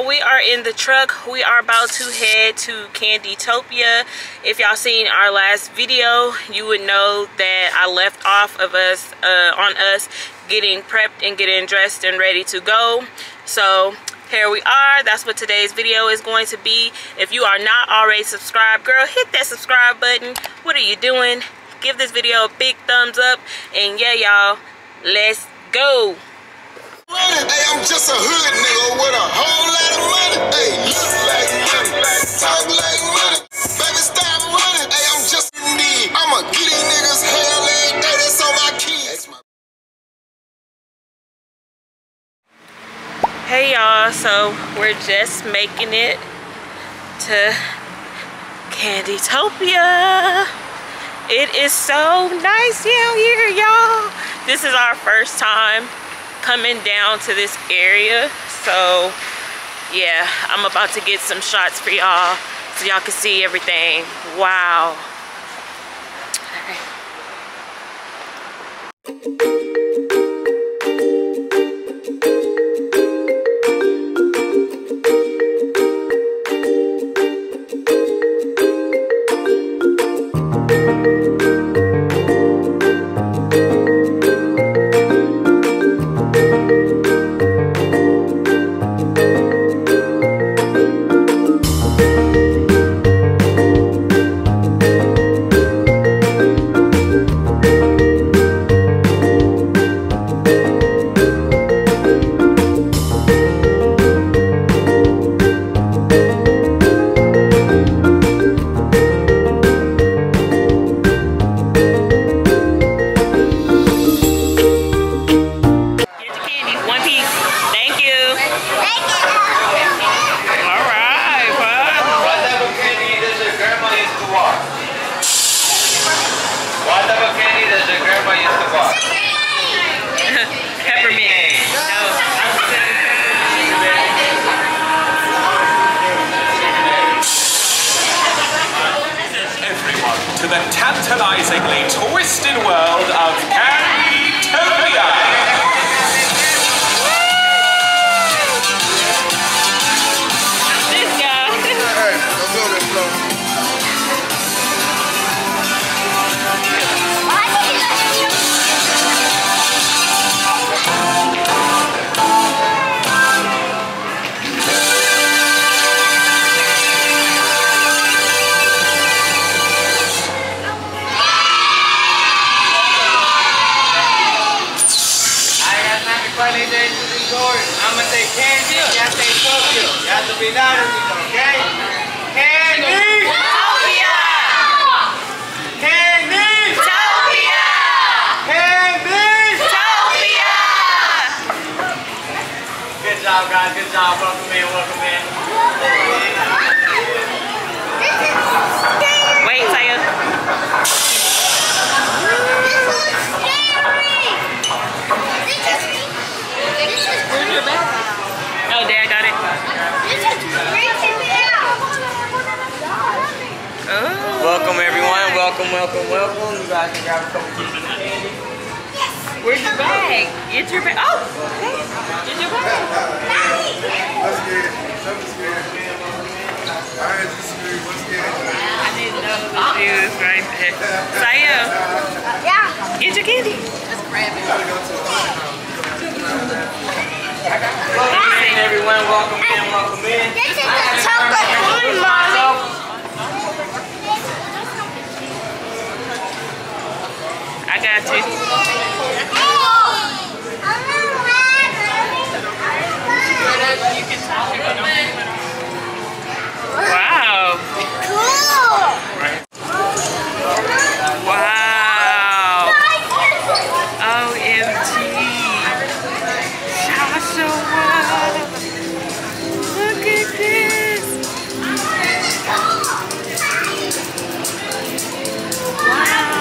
y'all, we are in the truck. We are about to head to Candytopia. If y'all seen our last video, you would know that I left off of us on us getting prepped and getting dressed and ready to go. So here we are. That's what today's video is going to be. If you are not already subscribed, girl, hit that subscribe button. What are you doing? Give this video a big thumbs up, and yeah, y'all, let's go. Hey, I'm just a hood nigga with a whole lot of money. Hey, look like money, talk like money. Baby, stop running. Hey, I'm just in need. I'ma get these niggas hell in. Hey, that's on my kids. Hey, y'all. So we're just making it to Candytopia. It is so nice down here, y'all. This is our first time coming down to this area, so yeah, I'm about to get some shots for y'all so y'all can see everything. Wow. All right. Tantalizingly twisted world of Candytopia. This guy. I'ma say candy, y'all say Tokyo. Y'all to be loud with me, okay? Candytopia! Candytopia! Candytopia! Good job, guys. Good job. Welcome in. Welcome in. Wait, Taya. This is scary! Oh, Dad got it. Oh. Welcome, everyone. Welcome, welcome, welcome. You guys can grab a couple pieces of candy. Yes. Where's your bag? It's your bag. Oh, okay. It's your bag. Let's get it. Something's scared. I ain't just scared. What's scared? I didn't know. Oh, it was right there. Saya. Yeah. Get your candy. Let's grab it. Welcome in, everyone. Welcome in. Welcome in. This is the chocolate corn, Mommy. I got you. Wow. Cool. Wow. OMG. So look at this. Wow.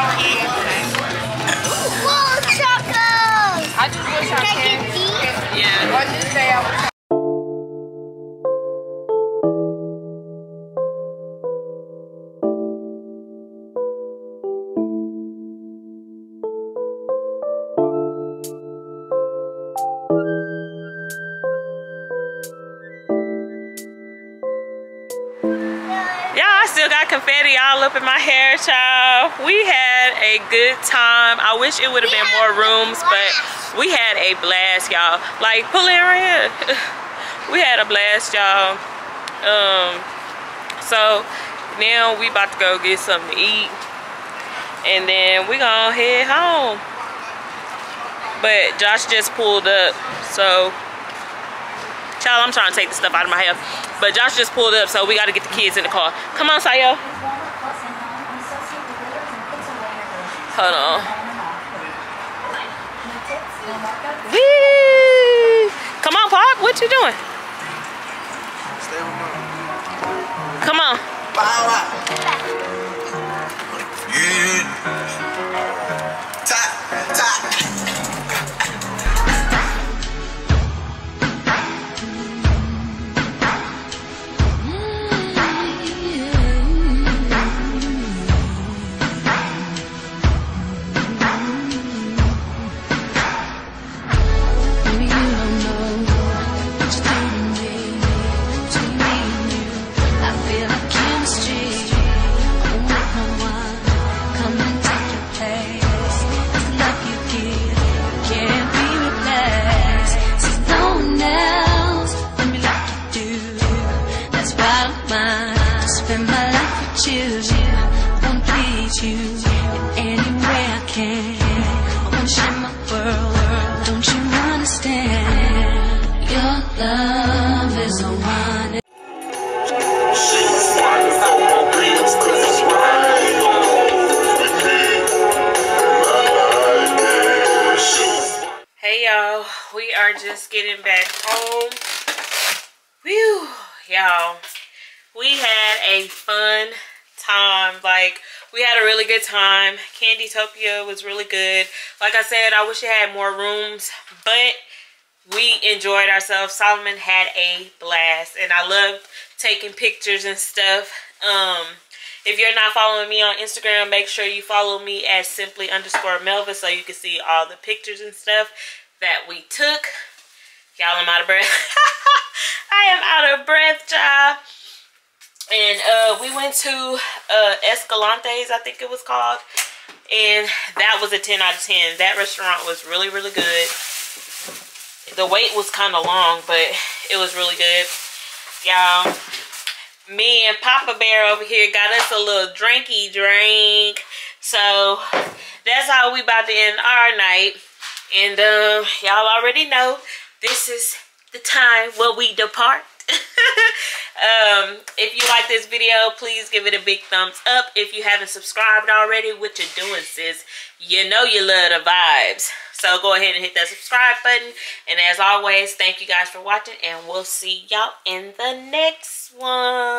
all eat. Full of chocos! I just wish I could. Yeah. One day I would. Confetti all up in my hair, child. We had a good time. I wish it would have been more rooms, but we had a blast, y'all. Like, pull in right here. We had a blast, y'all. So now we about to go get something to eat, and then we gonna head home. But Josh just pulled up, so child, I'm trying to take the stuff out of my hair. But Josh just pulled up, so we got to get the kids in the car. Come on, Sayo. Hold on. Whee! Come on, Pop. What you doing? Come on. Just getting back home. Whew, y'all, we had a fun time. Like, we had a really good time. Candytopia was really good. Like I said, I wish it had more rooms, but we enjoyed ourselves. Solomon had a blast, and I loved taking pictures and stuff. If you're not following me on Instagram, make sure you follow me at simply_Melva so you can see all the pictures and stuff that we took. Y'all, I'm out of breath. I am out of breath, child. And we went to Escalante's, I think it was called. And that was a 10 out of 10. That restaurant was really, really good. The wait was kind of long, but it was really good. Y'all, me and Papa Bear over here got us a little drinky drink. So that's how we about to end our night. And y'all already know this is the time where we depart. If you like this video, please give it a big thumbs up. If you haven't subscribed already, what you're doing, sis, you know you love the vibes. So go ahead and hit that subscribe button. And as always, thank you guys for watching, and we'll see y'all in the next one.